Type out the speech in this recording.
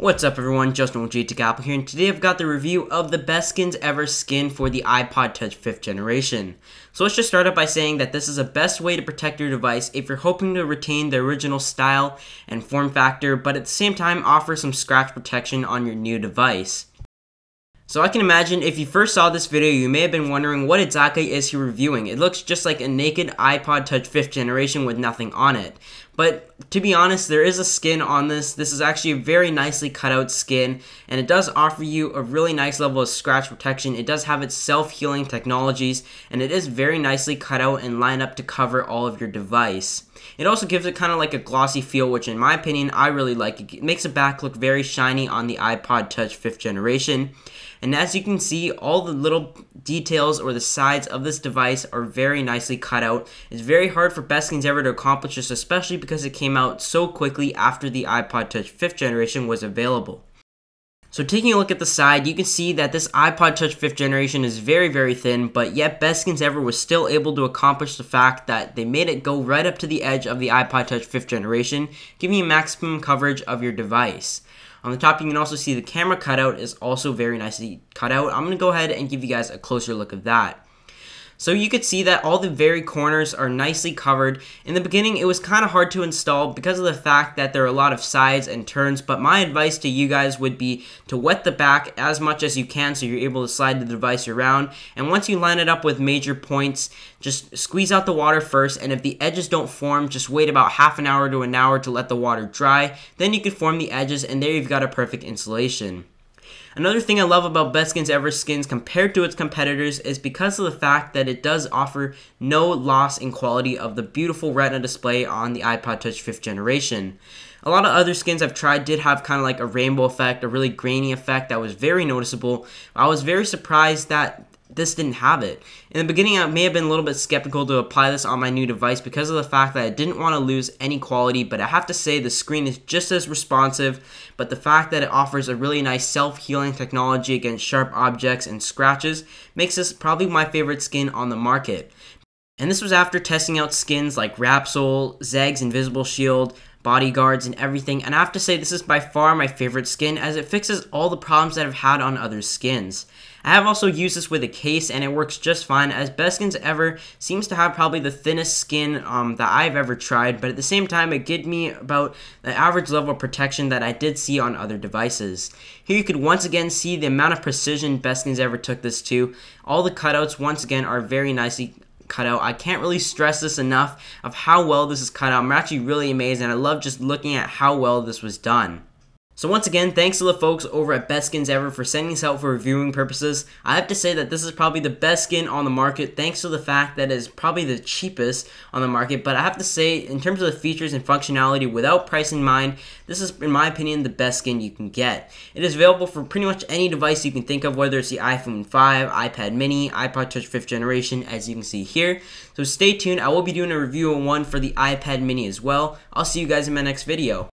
What's up everyone, Justin with JTechApple here, and today I've got the review of the Best Skins Ever skin for the iPod Touch 5th generation. So let's just start up by saying that this is the best way to protect your device if you're hoping to retain the original style and form factor, but at the same time offer some scratch protection on your new device. So I can imagine if you first saw this video, you may have been wondering what exactly is he reviewing. It looks just like a naked iPod Touch 5th generation with nothing on it. But to be honest, there is a skin on this. This is actually a very nicely cut out skin, and it does offer you a really nice level of scratch protection. It does have its self-healing technologies, and it is very nicely cut out and lined up to cover all of your device. It also gives it kind of like a glossy feel, which in my opinion, I really like. It makes the back look very shiny on the iPod Touch 5th generation. And as you can see, all the little details or the sides of this device are very nicely cut out. It's very hard for Best Skins Ever to accomplish this, especially because it came out so quickly after the iPod Touch 5th generation was available. So taking a look at the side, you can see that this iPod Touch 5th generation is very thin, but yet Best Skins Ever was still able to accomplish the fact that they made it go right up to the edge of the iPod Touch 5th generation, giving you maximum coverage of your device. On the top, you can also see the camera cutout is also very nicely cut out. I'm going to go ahead and give you guys a closer look of that. So you could see that all the very corners are nicely covered. In the beginning, it was kind of hard to install because of the fact that there are a lot of sides and turns, but my advice to you guys would be to wet the back as much as you can so you're able to slide the device around. And once you line it up with major points, just squeeze out the water first, and if the edges don't form, just wait about half an hour to an hour to let the water dry. Then you can form the edges, and there you've got a perfect installation. Another thing I love about Best Skins Ever skins compared to its competitors is because of the fact that it does offer no loss in quality of the beautiful retina display on the iPod Touch 5th generation. A lot of other skins I've tried did have kind of like a rainbow effect, a really grainy effect that was very noticeable. I was very surprised that this didn't have it. In the beginning, I may have been a little bit skeptical to apply this on my new device because of the fact that I didn't want to lose any quality, but I have to say the screen is just as responsive, but the fact that it offers a really nice self-healing technology against sharp objects and scratches makes this probably my favorite skin on the market. And this was after testing out skins like Rapsol, Zeg's Invisible Shield, bodyguards and everything, and I have to say this is by far my favorite skin as it fixes all the problems that I've had on other skins. I have also used this with a case and it works just fine as Best Skins Ever seems to have probably the thinnest skin that I've ever tried, but at the same time it gave me about the average level of protection that I did see on other devices. Here you could once again see the amount of precision Best Skins Ever took this to. All the cutouts once again are very nicely cut out. I can't really stress this enough of how well this is cut out. I'm actually really amazed and I love just looking at how well this was done. So once again, thanks to the folks over at Best Skins Ever for sending this out for reviewing purposes. I have to say that this is probably the best skin on the market thanks to the fact that it is probably the cheapest on the market, but I have to say in terms of the features and functionality without price in mind, this is in my opinion the best skin you can get. It is available for pretty much any device you can think of, whether it's the iPhone 5, iPad mini, iPod Touch 5th generation as you can see here. So stay tuned, I will be doing a review on one for the iPad mini as well. I'll see you guys in my next video.